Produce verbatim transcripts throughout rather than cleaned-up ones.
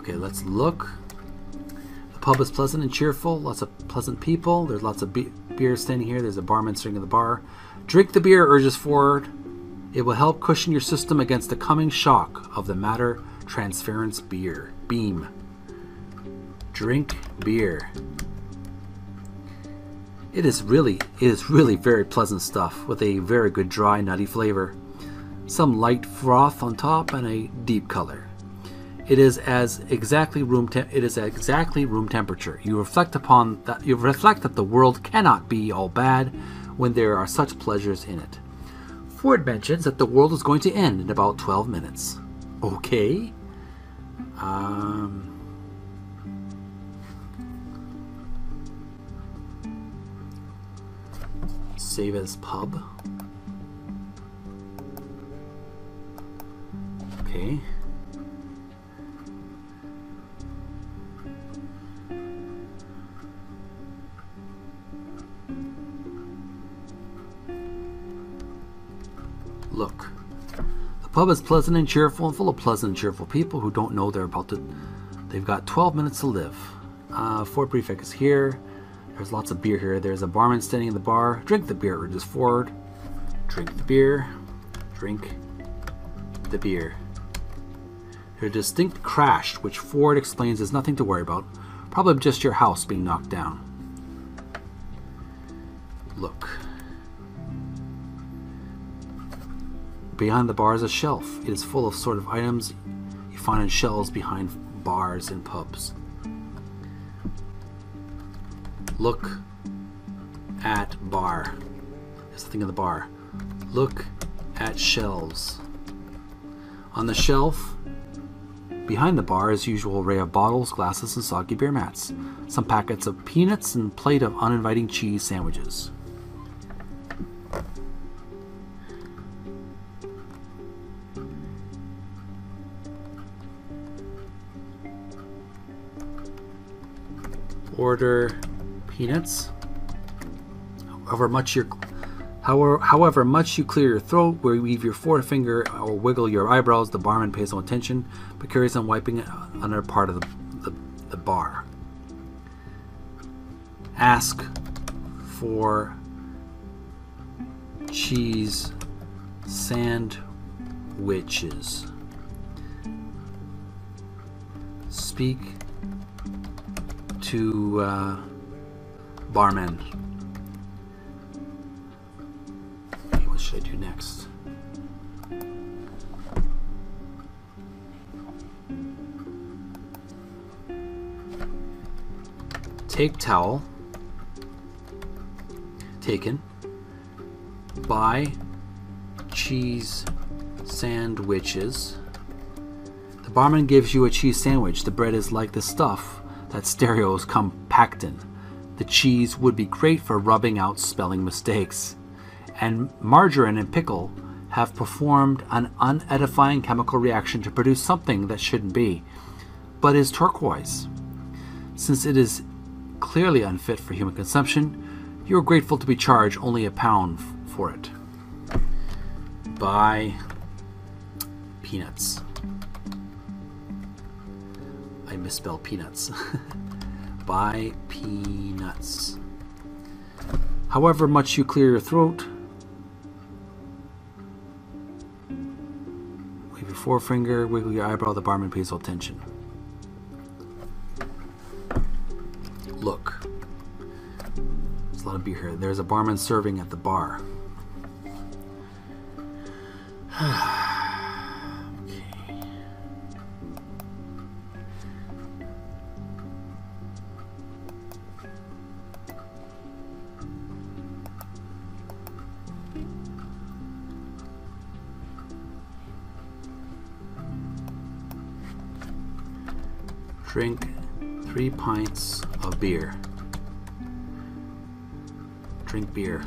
Okay, let's look. The pub is pleasant and cheerful. Lots of pleasant people. There's lots of be beer standing here. There's a barman sitting at the bar. Drink the beer, urges Ford. It will help cushion your system against the coming shock of the matter transference beer. Beam. Drink beer. It is really, it is really very pleasant stuff with a very good dry nutty flavor. Some light froth on top and a deep color. It is as exactly room te it is at exactly room temperature. You reflect upon that you reflect that the world cannot be all bad when there are such pleasures in it. Ford mentions that the world is going to end in about twelve minutes. Okay. Um Save as pub. Okay. Look. The pub is pleasant and cheerful and full of pleasant and cheerful people who don't know they're about to... They've got twelve minutes to live. Uh, Ford Prefect is here. There's lots of beer here. There's a barman standing in the bar. Drink the beer, urges Ford. Drink the beer. Drink the beer. There's a distinct crash, which Ford explains is nothing to worry about. Probably just your house being knocked down. Look. Behind the bar is a shelf. It is full of sort of items you find in shelves behind bars and pubs. Look at bar. There's the thing in the bar. Look at shelves. On the shelf, behind the bar is usual array of bottles, glasses, and soggy beer mats. Some packets of peanuts and plate of uninviting cheese sandwiches. Order peanuts. However much your, however, however much you clear your throat, where you weave your forefinger or wiggle your eyebrows, the barman pays no attention, but carries on wiping another part of the, the, the bar. Ask for cheese sandwiches. Speak to. Uh, Barman. Okay, what should I do next? Take towel. Taken. Buy cheese sandwiches. The barman gives you a cheese sandwich. The bread is like the stuff that stereos come packed in. The cheese would be great for rubbing out spelling mistakes. And margarine and pickle have performed an unedifying chemical reaction to produce something that shouldn't be, but is turquoise. Since it is clearly unfit for human consumption, you are grateful to be charged only a pound for it. Buy peanuts. I misspelled peanuts. Buy peanuts. However much you clear your throat, wave your forefinger, wiggle your eyebrow, the barman pays no attention. Look. There's a lot of beer here. There's a barman serving at the bar. Drink three pints of beer. Drink beer.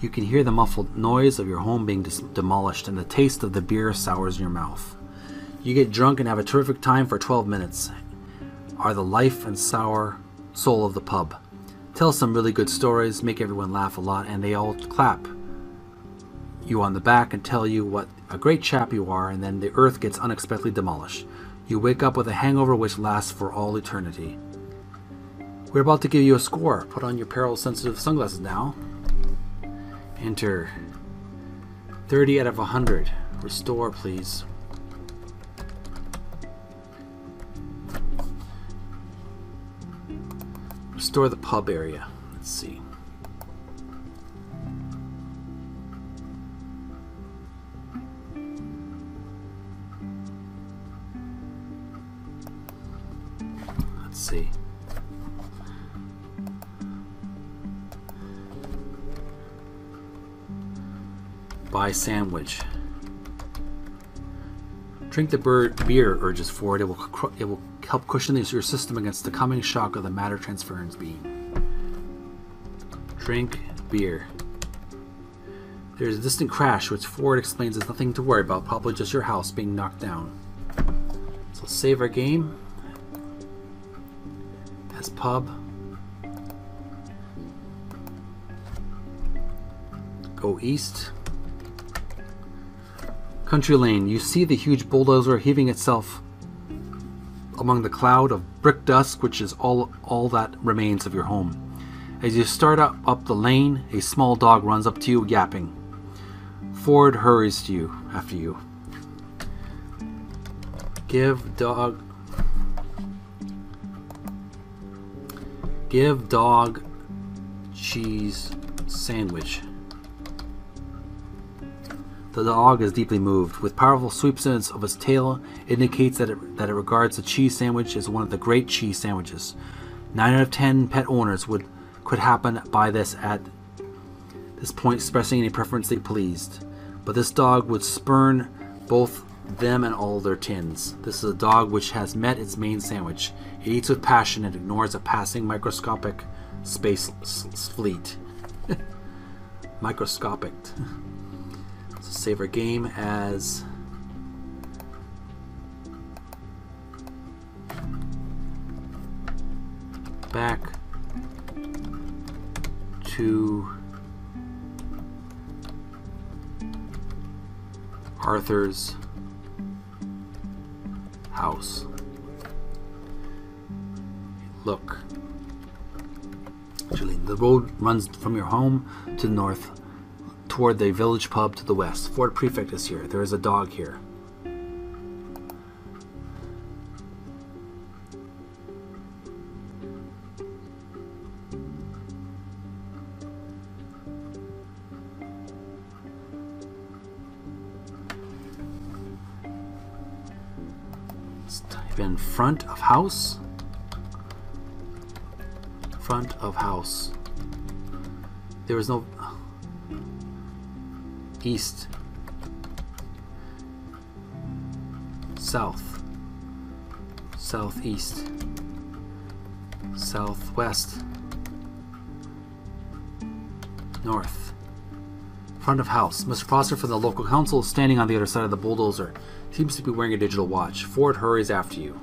You can hear the muffled noise of your home being demolished, and the taste of the beer sours in your mouth. You get drunk and have a terrific time for twelve minutes. Are the life and sour soul of the pub. Tell some really good stories, make everyone laugh a lot, and they all clap you on the back and tell you what a great chap you are, and then the earth gets unexpectedly demolished. You wake up with a hangover which lasts for all eternity. We're about to give you a score. Put on your peril-sensitive sunglasses now. Enter. thirty out of one hundred. Restore, please. Restore the pub area. Let's see. Let's see. Buy sandwich. Drink the bird beer, urges Ford. It will cr it will help cushion your system against the coming shock of the matter transference beam. Drink beer. There is a distant crash, which Ford explains is nothing to worry about. Probably just your house being knocked down. So let's save our game as pub. Go east. Country Lane, you see the huge bulldozer heaving itself among the cloud of brick dust, which is all, all that remains of your home. As you start up, up the lane, a small dog runs up to you, yapping. Ford hurries to you, after you. Give dog... Give dog cheese sandwich. The dog is deeply moved. With powerful sweeps of its tail, it indicates that it, that it regards the cheese sandwich as one of the great cheese sandwiches. Nine out of ten pet owners would could happen by this at this point, expressing any preference they pleased. But this dog would spurn both them and all their tins. This is a dog which has met its main sandwich. It eats with passion and ignores a passing microscopic space fleet. Microscopic. Save our game as back to Arthur's house. Look, Julie, the road runs from your home to the north, toward the village pub to the west. Ford Prefect is here. There is a dog here. Let's type in front of house. Front of house. There is no... East, south, southeast, southwest, north. Front of house. Mister Prosser from the local council is standing on the other side of the bulldozer. Seems to be wearing a digital watch. Ford hurries after you.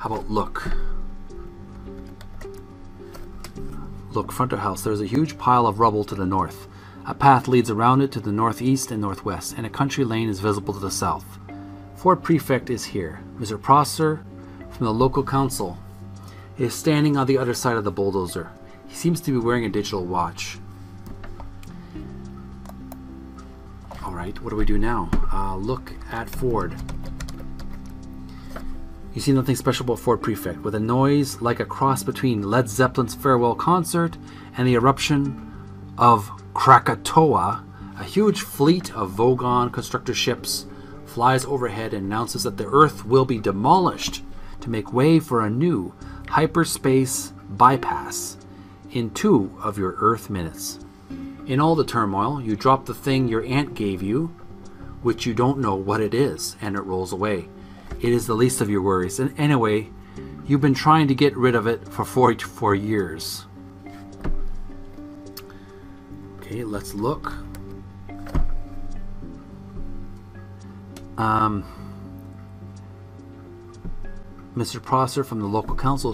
How about look? Look, front of house. There's a huge pile of rubble to the north. A path leads around it to the northeast and northwest, and a country lane is visible to the south. Ford Prefect is here. Mister Prosser from the local council is standing on the other side of the bulldozer. He seems to be wearing a digital watch. Alright, what do we do now? Uh, look at Ford. You see nothing special about Ford Prefect. With a noise like a cross between Led Zeppelin's farewell concert and the eruption of Krakatoa, a huge fleet of Vogon constructor ships flies overhead and announces that the Earth will be demolished to make way for a new hyperspace bypass in two of your Earth minutes. In all the turmoil, you drop the thing your aunt gave you, which you don't know what it is, and it rolls away. It is the least of your worries. And anyway, you've been trying to get rid of it for forty-four years. Okay, let's look. Um, Mister Prosser from the local council